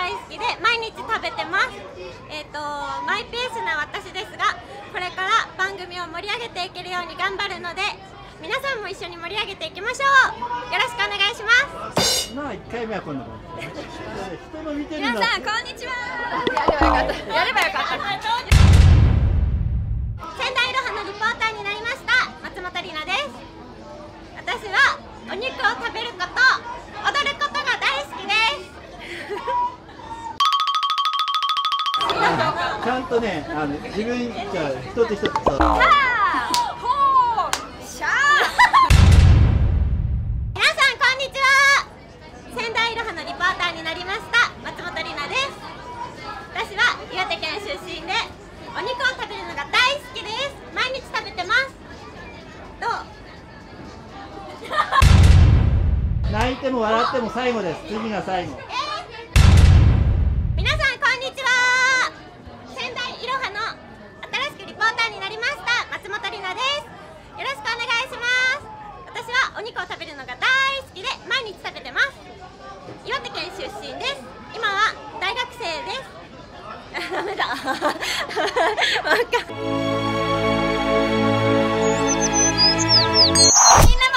大好きで毎日食べてます。マイペースな私ですが、これから番組を盛り上げていけるように頑張るので、皆さんも一緒に盛り上げていきましょう。よろしくお願いします。まあ1回目はこんな感じ。人の見てるの。皆さんこんにちは。やればよかった。仙台いろはのリポーターになりました松本里奈です。私はお肉を食べること、踊ることが大好きです。ちゃんとね、自分じゃ一つ一つさ。お肉を食べるのが大好きです。毎日食べてます。どう？泣いても笑っても最後です。次が最後。皆さんこんにちは。仙台いろはの新しくリポーターになりました松本里奈です。よろしくお願いします。私はお肉を食べるのが大好きで毎日食べてます。岩手県出身です。今は大学生です。ダメだ。みんな